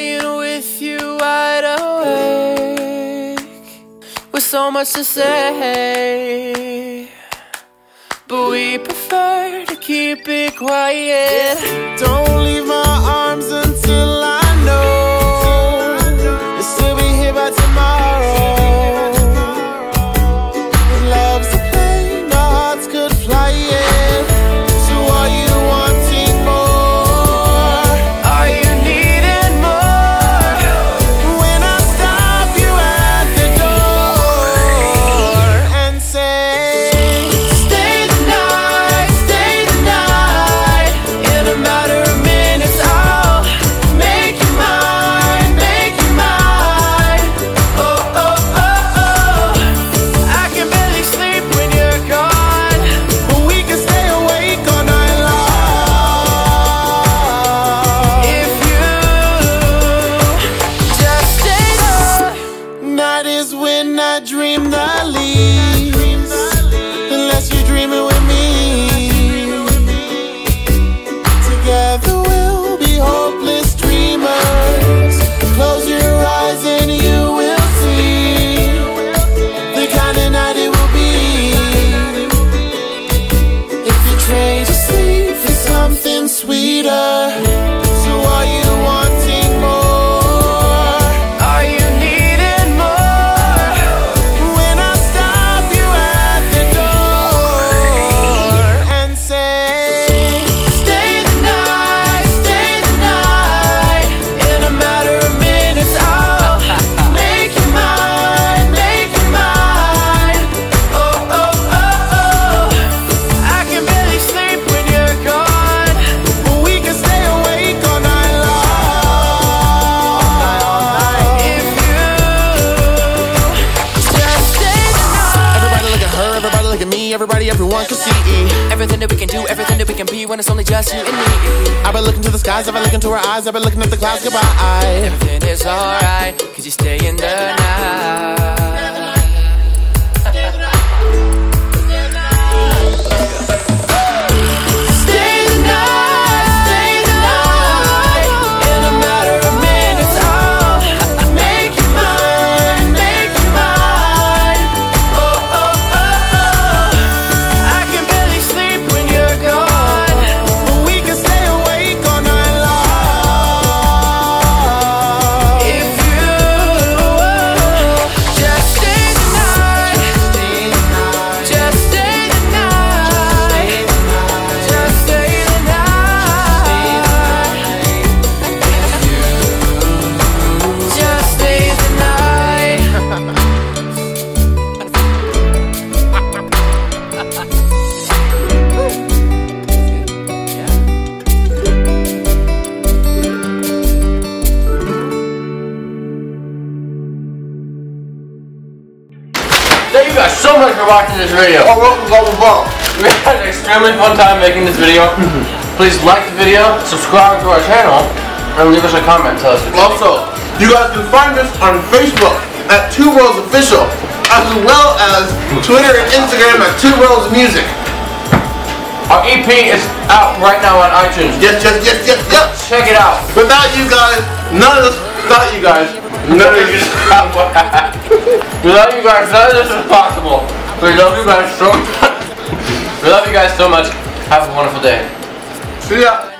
lying with you wide awake, with so much to say, but we prefer to keep it quiet. Don't leave my arms until I know you'll still be here by tomorrow. Everyone can see everything that we can do, everything that we can be, when it's only just you and me. I've been looking to the skies, I've been looking to her eyes, I've been looking at the clouds, goodbye. Everything is alright, cause you stay in the night. Thank you guys so much for watching this video. Oh, welcome, welcome, welcome. We had an extremely fun time making this video. Please like the video, subscribe to our channel, and leave us a comment. Tell us what you think. Also, you guys can find us on Facebook at Two Worlds Official, as well as Twitter and Instagram at Two Worlds Music. Our EP is out right now on iTunes. Yes. Check it out. Without you guys, none of this. Without you guys. Without you guys, none of this is possible. We love you guys so much. We love you guys so much. Have a wonderful day. See ya.